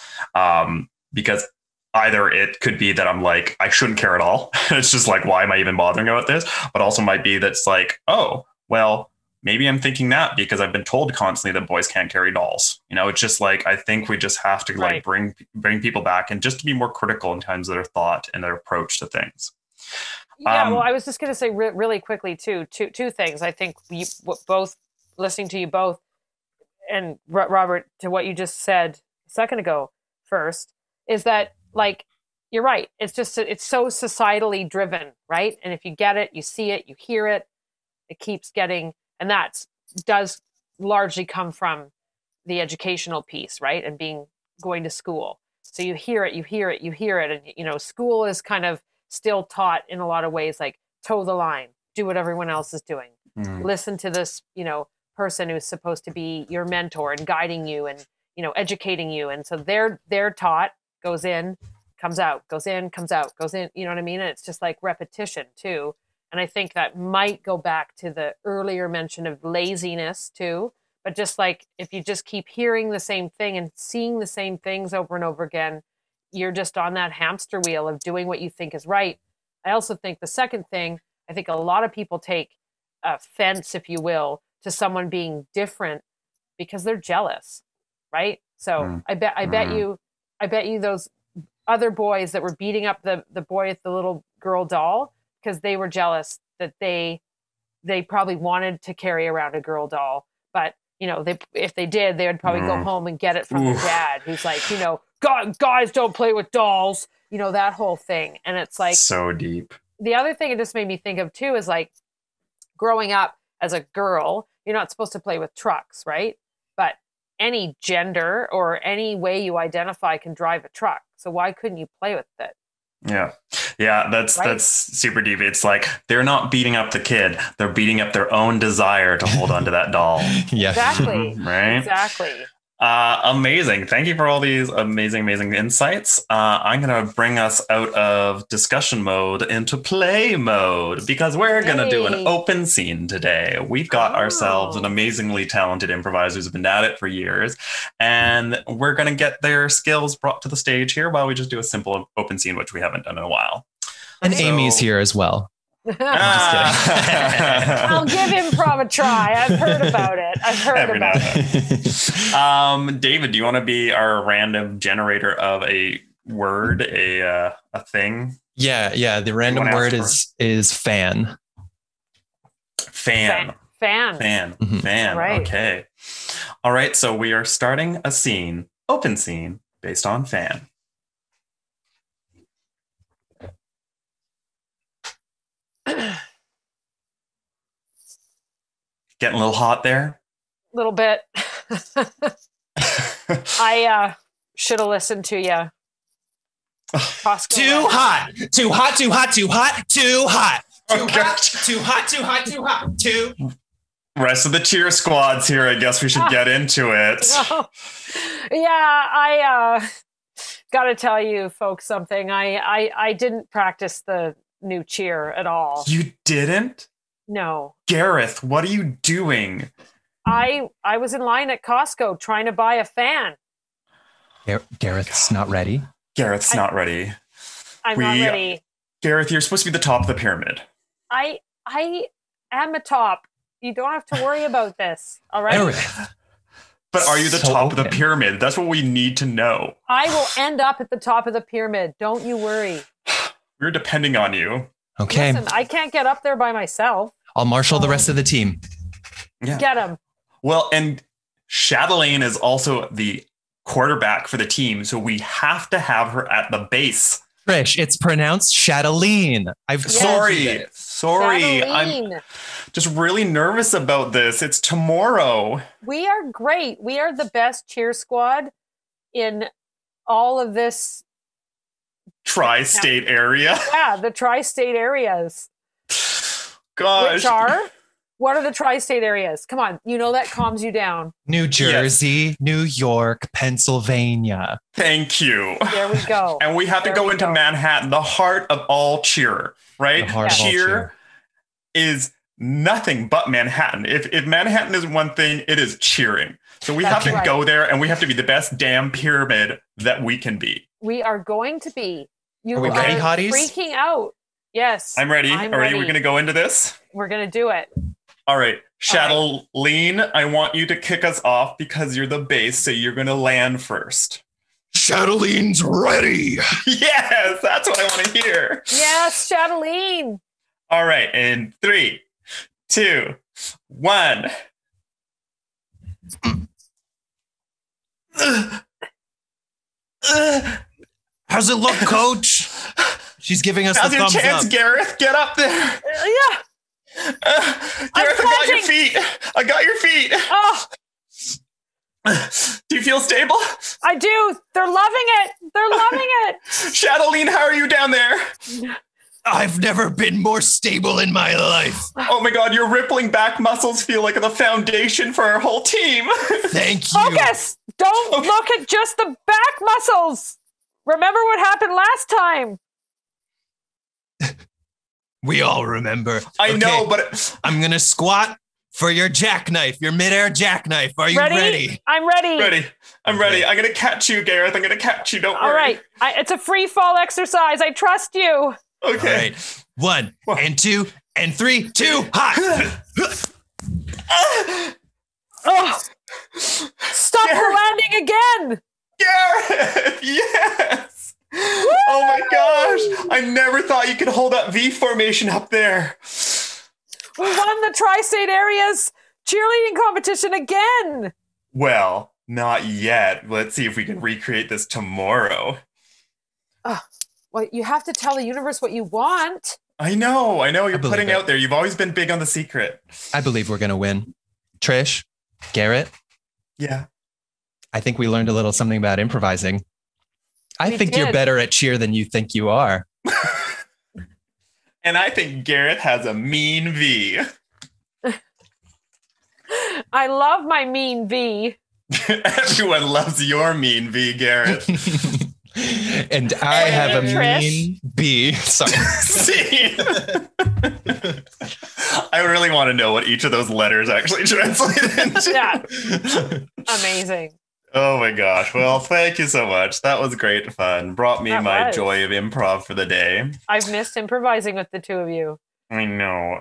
Because either it could be that I'm like, I shouldn't care at all. It's just like, why am I even bothering about this? But also might be that's like, oh, well, maybe I'm thinking that because I've been told constantly that boys can't carry dolls. You know, it's just like, I think we just have to like bring people back and just to be more critical in times of their thought and their approach to things. Yeah, well, I was just going to say really quickly too, two things. I think you, both listening to you both and Robert, to what you just said a second ago first, is that like, you're right. It's just, it's so societally driven, right? And if you get it, you see it, you hear it, it keeps getting, and that does largely come from the educational piece, right? And going to school. So you hear it, you hear it, you hear it. And, you know, school is kind of still taught in a lot of ways, like toe the line, do what everyone else is doing. Listen to this, you know, person who's supposed to be your mentor and guiding you and, you know, educating you. And so they're taught, goes in, comes out, goes in, comes out, goes in, you know what I mean? And it's just like repetition too. And I think that might go back to the earlier mention of laziness too, but just like, if you just keep hearing the same thing and seeing the same things over and over again, you're just on that hamster wheel of doing what you think is right. I also think the second thing, I think a lot of people take offense, if you will, to someone being different because they're jealous, right? So I bet you those other boys that were beating up the boy with the little girl doll because they were jealous that they probably wanted to carry around a girl doll. But, you know, if they did, they would probably go home and get it from their dad, who's like, you know, guys don't play with dolls, you know, that whole thing. And it's like so deep. The other thing it just made me think of, too, is like growing up as a girl, you're not supposed to play with trucks, right? But any gender or any way you identify can drive a truck. So why couldn't you play with it? Yeah. Yeah. That's super deep. It's like, they're not beating up the kid. They're beating up their own desire to hold onto that doll. Yeah, exactly. Right. Exactly. Amazing. Thank you for all these amazing, amazing insights. I'm going to bring us out of discussion mode into play mode because we're going to do an open scene today. We've got ourselves an amazingly talented improviser who's been at it for years, and we're going to get their skills brought to the stage here while we just do a simple open scene, which we haven't done in a while. And so, Amy's here as well. I'll give improv a try. I've heard about it. David, do you want to be our random generator of a word, a thing? Yeah. The random word is fan. Fan. Mm-hmm. Fan. Right. Okay. All right. So we are starting a scene, open scene based on fan. Getting a little hot there? A little bit. I should have listened to you. Too hot. Rest of the cheer squad's here. I guess we should get into it. Yeah, I Gotta tell you folks something. I didn't practice the new cheer at all. You didn't? No. Gareth, what are you doing? I was in line at Costco trying to buy a fan. Gareth's not ready. Gareth's not ready. I'm not ready. Gareth, you're supposed to be the top of the pyramid. I am a top. You don't have to worry about this. All right. But are you the top of the pyramid? That's what we need to know. I will end up at the top of the pyramid. Don't you worry. We're depending on you. Okay. Listen, I can't get up there by myself. I'll marshal the rest of the team. Yeah. Get him. Well, and Chatelaine is also the quarterback for the team, so we have to have her at the base. Trish, it's pronounced Chatelaine. Sorry. Chatelaine. I'm just really nervous about this. It's tomorrow. We are great. We are the best cheer squad in all of this tri-state area. Yeah, the tri-state areas. Gosh. Which are? What are the tri-state areas? Come on, you know that calms you down. New Jersey, yes. New York, Pennsylvania. Thank you. There we go. And we have to go into Manhattan, the heart of all cheer, right? Cheer is nothing but Manhattan. If Manhattan is one thing, it is cheering. So we have to go there, and we have to be the best damn pyramid that we can be. We are going to be. You are we ready, hotties? Freaking out. Yes. I'm ready. All right, we're going to go into this. We're going to do it. All right, Chatelaine, I want you to kick us off because you're the base, so you're going to land first. Chatelaine's ready. Yes, that's what I want to hear. Yes, Chatelaine. All right, and 3, 2, 1. How's it look, Coach? She's giving us the thumbs up. Now's your chance, Gareth. Get up there. Yeah. Gareth, I got your feet. Oh. Do you feel stable? I do. They're loving it. Chatelaine, how are you down there? I've never been more stable in my life. Oh my God, your rippling back muscles feel like the foundation for our whole team. Thank you. Focus. Don't look at just the back muscles. Remember what happened last time. We all remember. I know, but I'm going to squat for your jackknife, your midair jackknife. Are you ready? I'm ready. I'm ready. I'm going to catch you, Gareth. I'm going to catch you. Don't worry. All right. It's a free fall exercise. I trust you. Okay. All right. 1 and 2 and 3. 2. Hot. Stop landing again. Gareth. Yes. Woo! Oh my gosh! I never thought you could hold that V formation up there. We won the Tri-State Area's cheerleading competition again. Well, not yet. Let's see if we can recreate this tomorrow. Well, you have to tell the universe what you want. I know. You're putting it out there. You've always been big on the secret. I believe we're gonna win. Trish, Garrett. Yeah. I think we learned a little something about improvising. I think you're better at cheer than you think you are. And I think Gareth has a mean V. I love my mean V. Everyone loves your mean V, Gareth. And I have a mean B. Sorry. C. I really want to know what each of those letters actually translate into. Yeah. Amazing. Oh my gosh. Well, thank you so much. That was great fun. Brought me my joy of improv for the day. I've missed improvising with the two of you. I know.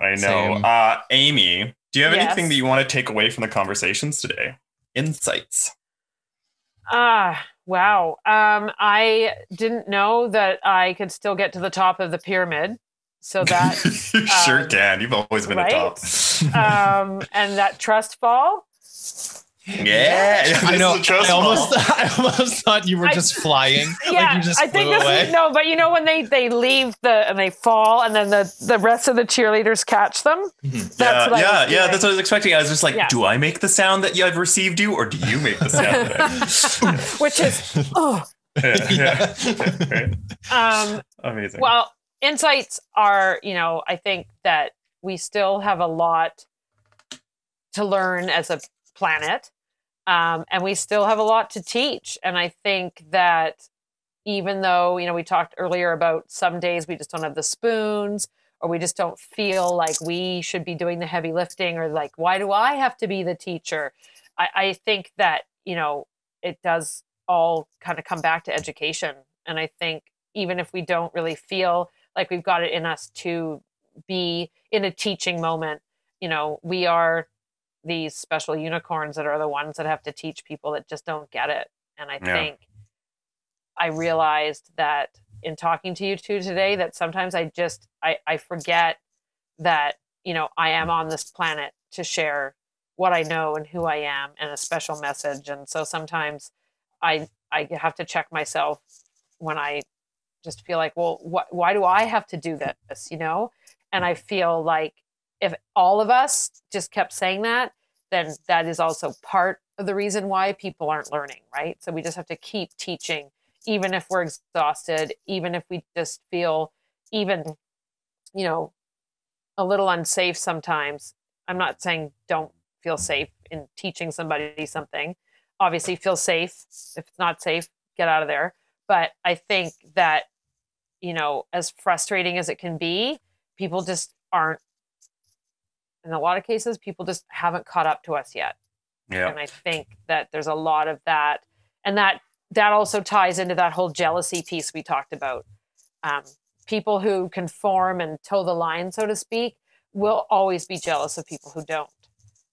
Amy, do you have anything that you want to take away from the conversations today? Insights. Wow. I didn't know that I could still get to the top of the pyramid. So that... You sure can. You've always been atop. And that trust fall... Yeah, I know. I almost thought you were just flying. Yeah, like you just flew away. No, but you know when they leave and they fall, and then the rest of the cheerleaders catch them. That's that's what I was expecting. I was just like, do I make the sound that I've received you, or do you make the sound? Which is amazing. Well, insights are, I think that we still have a lot to learn as a planet, and we still have a lot to teach, and I think that even though, you know, we talked earlier about some days we just don't have the spoons, or we just don't feel like we should be doing the heavy lifting, or like, why do I have to be the teacher? I think that, you know, it does all kind of come back to education. And I think even if we don't really feel like we've got it in us to be in a teaching moment, you know, we are these special unicorns that are the ones that have to teach people that just don't get it. And I think I realized that in talking to you two today, that sometimes I just, I forget that, you know, I am on this planet to share what I know and who I am and a special message. And so sometimes I have to check myself when I just feel like, well, why do I have to do this, you know? And I feel like if all of us just kept saying that, then that is also part of the reason why people aren't learning, right? So we just have to keep teaching, even if we're exhausted, even if we just feel even, you know, a little unsafe sometimes. I'm not saying don't feel safe in teaching somebody something. Obviously feel safe. If it's not safe, get out of there. But I think that, you know, as frustrating as it can be, people just aren't, in a lot of cases, people just haven't caught up to us yet. Yeah. And I think that there's a lot of that. And that also ties into that whole jealousy piece we talked about. People who conform and toe the line, so to speak, will always be jealous of people who don't.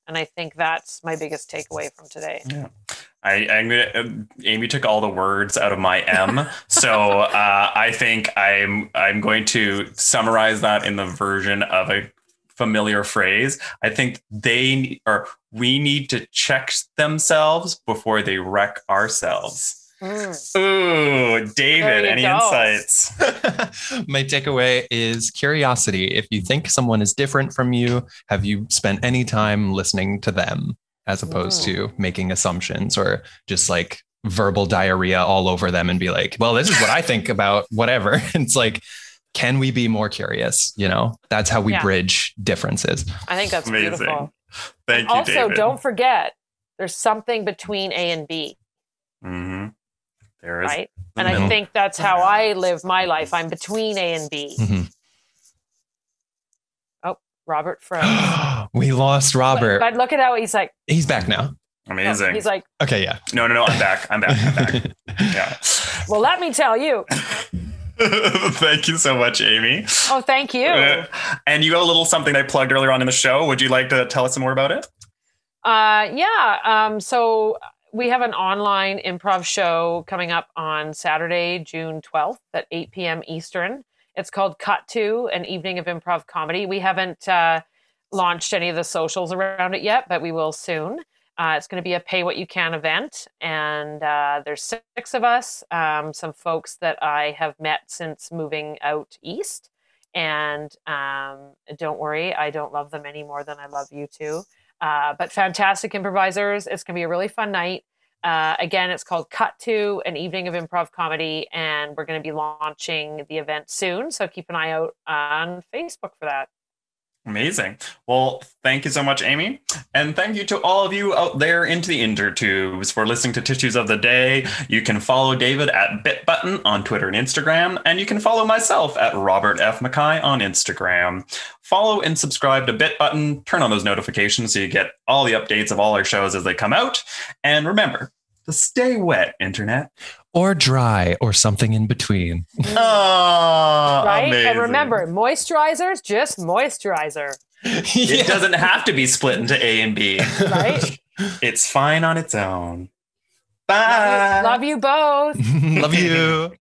And I think that's my biggest takeaway from today. Yeah. Amy took all the words out of my M. So I think I'm going to summarize that in the version of a familiar phrase. I think we need to check themselves before they wreck ourselves. Mm. Ooh, David, any insights? My takeaway is curiosity. If you think someone is different from you, have you spent any time listening to them? As opposed to making assumptions or just like verbal diarrhea all over them and be like, well, this is what I think about whatever. It's like, can we be more curious? You know, that's how we bridge differences. I think that's amazing. Beautiful. Thank you, also, David. Don't forget, there's something between A and B. Mm-hmm. There is. Right? And middle. I think that's how I live my life. I'm between A and B. Mm-hmm. Robert froze. We lost Robert. But look at how he's like. He's back now. Amazing. No, he's like. Okay, yeah. No, I'm back. Yeah. Well, let me tell you. Thank you so much, Amy. Oh, thank you. And you got a little something I plugged earlier on in the show. Would you like to tell us some more about it? So we have an online improv show coming up on Saturday, June 12th at 8 p.m. Eastern. It's called Cut to an Evening of Improv Comedy. We haven't launched any of the socials around it yet, but we will soon. It's going to be a pay what you can event. And there's 6 of us, some folks that I have met since moving out east. And don't worry, I don't love them any more than I love you two. But fantastic improvisers. It's going to be a really fun night. Again, it's called Cut to an Evening of Improv Comedy, and we're going to be launching the event soon. So keep an eye out on Facebook for that. Amazing. Well, thank you so much, Amy. And thank you to all of you out there into the intertubes for listening to Tissues of the Day. You can follow David at Bit Button on Twitter and Instagram. And you can follow myself at Robert F. Mackie on Instagram. Follow and subscribe to Bit Button. Turn on those notifications so you get all the updates of all our shows as they come out. And remember to stay wet, Internet. Or dry, or something in between. Oh, right? Amazing. And remember, moisturizers, just moisturizer. It doesn't have to be split into A and B. Right? It's fine on its own. Bye. Love you both. Love you.